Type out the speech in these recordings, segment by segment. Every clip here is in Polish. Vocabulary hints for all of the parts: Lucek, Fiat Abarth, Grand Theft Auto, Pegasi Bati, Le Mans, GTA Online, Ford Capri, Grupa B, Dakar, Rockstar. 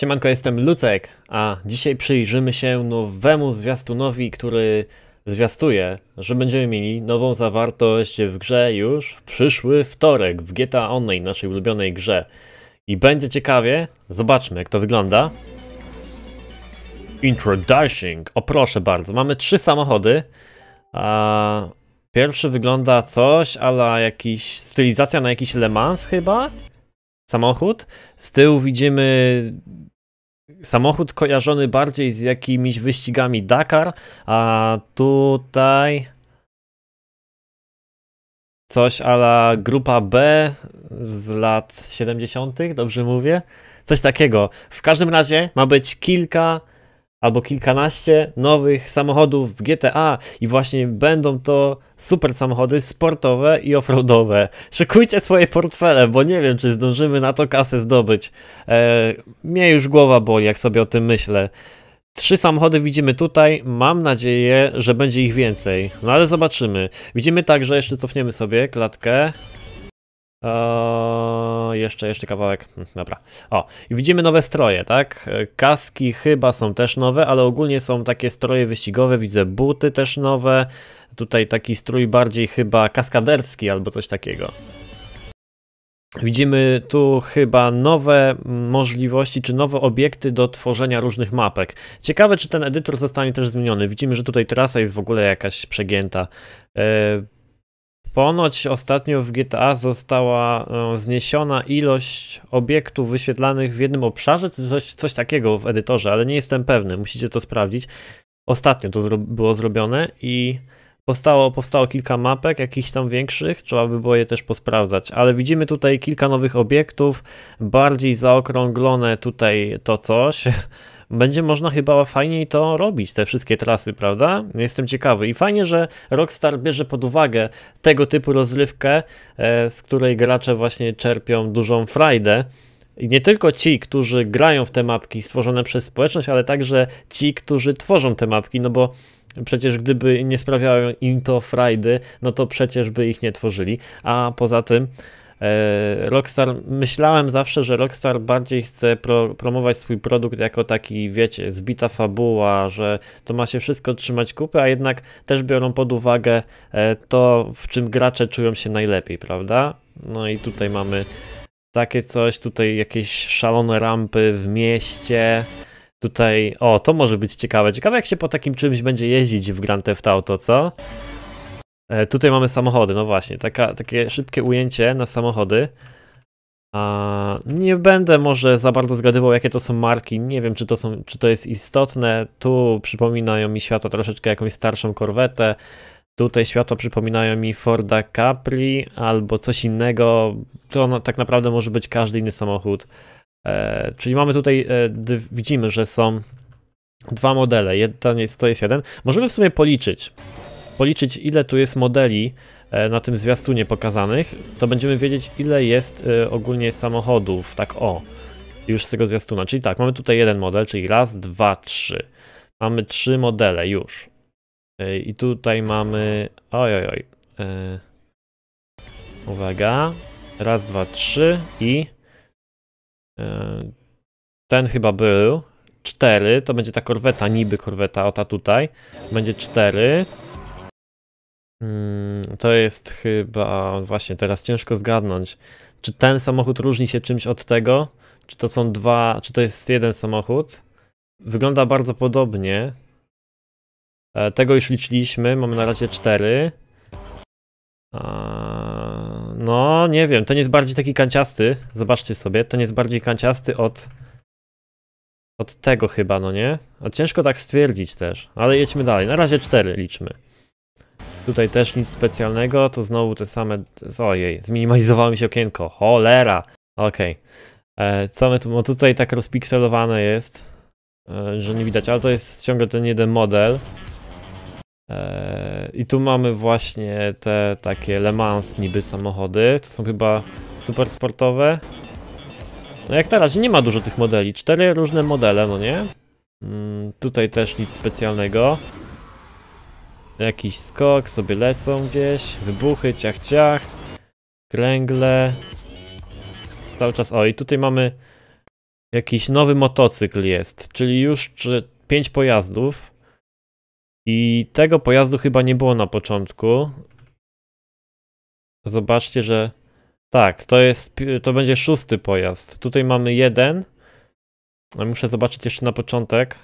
Siemanko, jestem Lucek, a dzisiaj przyjrzymy się nowemu zwiastunowi, który zwiastuje, że będziemy mieli nową zawartość w grze już w przyszły wtorek w GTA Online, naszej ulubionej grze. I będzie ciekawie, zobaczmy jak to wygląda. Introducing, o proszę bardzo, mamy trzy samochody. Pierwszy wygląda coś, ale jakiś stylizacja na jakiś Le Mans chyba? Samochód. Z tyłu widzimy samochód kojarzony bardziej z jakimiś wyścigami Dakar, a tutaj coś a la Grupa B z lat 70., dobrze mówię? Coś takiego. W każdym razie ma być kilka albo kilkanaście nowych samochodów w GTA i właśnie będą to super samochody sportowe i offroadowe. Szykujcie swoje portfele, bo nie wiem, czy zdążymy na to kasę zdobyć. Mnie już głowa boli, jak sobie o tym myślę. Trzy samochody widzimy tutaj, mam nadzieję, że będzie ich więcej. No ale zobaczymy. Widzimy także, jeszcze cofniemy sobie klatkę. Jeszcze kawałek, dobra. O, i widzimy nowe stroje, tak? Kaski chyba są też nowe, ale ogólnie są takie stroje wyścigowe, widzę buty też nowe. Tutaj taki strój bardziej chyba kaskaderski albo coś takiego. Widzimy tu chyba nowe możliwości, czy nowe obiekty do tworzenia różnych mapek. Ciekawe, czy ten edytor zostanie też zmieniony. Widzimy, że tutaj trasa jest w ogóle jakaś przegięta. Ponoć ostatnio w GTA została zniesiona ilość obiektów wyświetlanych w jednym obszarze, coś takiego w edytorze, ale nie jestem pewny, musicie to sprawdzić. Ostatnio to było zrobione i powstało kilka mapek, jakichś tam większych, trzeba by było je też posprawdzać, ale widzimy tutaj kilka nowych obiektów, bardziej zaokrąglone tutaj to coś. Będzie można chyba fajniej to robić, te wszystkie trasy, prawda? Jestem ciekawy i fajnie, że Rockstar bierze pod uwagę tego typu rozrywkę, z której gracze właśnie czerpią dużą frajdę. I nie tylko ci, którzy grają w te mapki stworzone przez społeczność, ale także ci, którzy tworzą te mapki, no bo przecież gdyby nie sprawiało im to frajdy, no to przecież by ich nie tworzyli, a poza tym Rockstar, myślałem zawsze, że Rockstar bardziej chce promować swój produkt jako taki, wiecie, zbita fabuła, że to ma się wszystko trzymać kupy, a jednak też biorą pod uwagę to, w czym gracze czują się najlepiej, prawda? No i tutaj mamy takie coś, tutaj jakieś szalone rampy w mieście. Tutaj, o, to może być ciekawe. Ciekawe, jak się po takim czymś będzie jeździć w Grand Theft Auto, co? Tutaj mamy samochody, no właśnie, takie szybkie ujęcie na samochody. Nie będę może za bardzo zgadywał, jakie to są marki, nie wiem, czy to jest istotne. Tu przypominają mi światła troszeczkę jakąś starszą Corvettę. Tutaj światła przypominają mi Forda Capri albo coś innego. To tak naprawdę może być każdy inny samochód. Czyli mamy tutaj, widzimy, że są dwa modele, to jest jeden. Możemy w sumie policzyć, ile tu jest modeli na tym zwiastunie pokazanych, to będziemy wiedzieć, ile jest ogólnie samochodów, tak o, już z tego zwiastuna. Czyli tak, mamy tutaj jeden model, czyli raz, dwa, trzy. Mamy trzy modele już. I tutaj mamy... Ojojoj. Uwaga. Raz, dwa, trzy i... Ten chyba był. Cztery, to będzie ta korweta, niby korweta, o ta tutaj. Będzie cztery. To jest chyba, właśnie teraz ciężko zgadnąć, czy ten samochód różni się czymś od tego, czy to są dwa, czy to jest jeden samochód. Wygląda bardzo podobnie. Tego już liczyliśmy, mamy na razie cztery. No nie wiem, ten jest bardziej taki kanciasty, zobaczcie sobie, ten jest bardziej kanciasty od tego chyba, no nie? A ciężko tak stwierdzić też, ale jedźmy dalej, na razie cztery liczmy. Tutaj też nic specjalnego, to znowu te same... Ojej, zminimalizowało mi się okienko. Cholera! Okej. Co my tu... No tutaj tak rozpikselowane jest, że nie widać, ale to jest ciągle ten jeden model. I tu mamy właśnie te takie Le Mans niby samochody. To są chyba super sportowe. No jak teraz, nie ma dużo tych modeli. Cztery różne modele, no nie? Tutaj też nic specjalnego. Jakiś skok, sobie lecą gdzieś, wybuchy, ciach ciach, kręgle, cały czas, o i tutaj mamy Jakiś nowy motocykl jest, czyli już 5 pojazdów. I tego pojazdu chyba nie było na początku. Zobaczcie, że... Tak, to będzie 6. pojazd. Tutaj mamy 1. Muszę zobaczyć jeszcze na początek.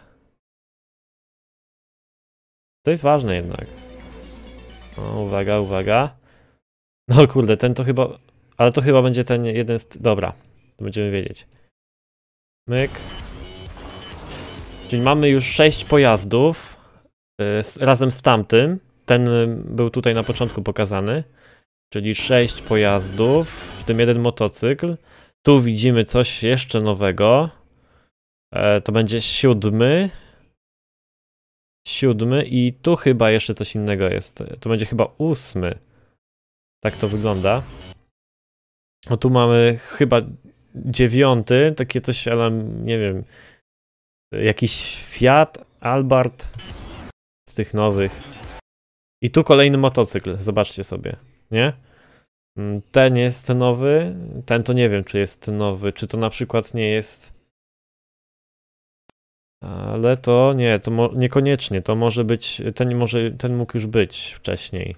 To jest ważne jednak. O, uwaga, uwaga. No kurde, ten to chyba... Ale to chyba będzie ten jeden z... Dobra, to będziemy wiedzieć. Myk. Czyli mamy już 6 pojazdów. Razem z tamtym. Ten był tutaj na początku pokazany. Czyli 6 pojazdów, w tym jeden motocykl. Tu widzimy coś jeszcze nowego. To będzie 7. 7 i tu chyba jeszcze coś innego jest. To będzie chyba 8. Tak to wygląda. O, tu mamy chyba 9. Takie coś, ale nie wiem. Jakiś Fiat Abarth z tych nowych. I tu kolejny motocykl. Zobaczcie sobie. Nie? Ten jest nowy. Ten to nie wiem, czy jest nowy. Czy to na przykład nie jest... Ale to nie, to niekoniecznie. To może być... Ten mógł już być wcześniej.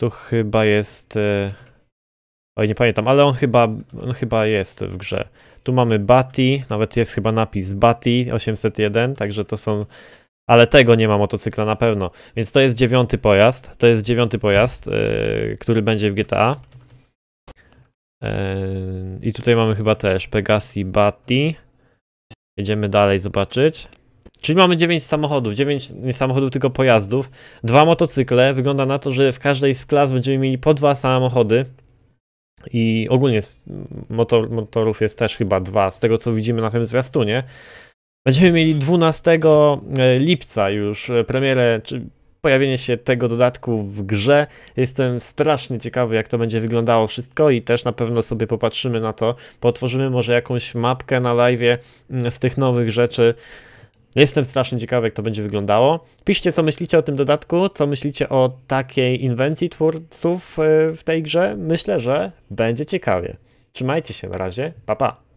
Tu chyba jest... Oj, nie pamiętam, ale on chyba jest w grze. Tu mamy Bati. Nawet jest chyba napis Bati 801, także to są... Ale tego nie ma motocykla na pewno. Więc to jest 9. pojazd. To jest 9. pojazd, który będzie w GTA. I tutaj mamy chyba też Pegasi Bati. Jedziemy dalej zobaczyć. Czyli mamy 9 samochodów. 9 nie samochodów, tylko pojazdów. 2 motocykle. Wygląda na to, że w każdej z klas będziemy mieli po 2 samochody. I ogólnie motorów jest też chyba 2, z tego co widzimy na tym zwiastunie. Będziemy mieli 12 lipca już premierę, czy pojawienie się tego dodatku w grze. Jestem strasznie ciekawy, jak to będzie wyglądało wszystko i też na pewno sobie popatrzymy na to. Potworzymy może jakąś mapkę na live'ie z tych nowych rzeczy. Jestem strasznie ciekawy, jak to będzie wyglądało. Piszcie, co myślicie o tym dodatku, co myślicie o takiej inwencji twórców w tej grze. Myślę, że będzie ciekawie. Trzymajcie się, na razie, pa pa!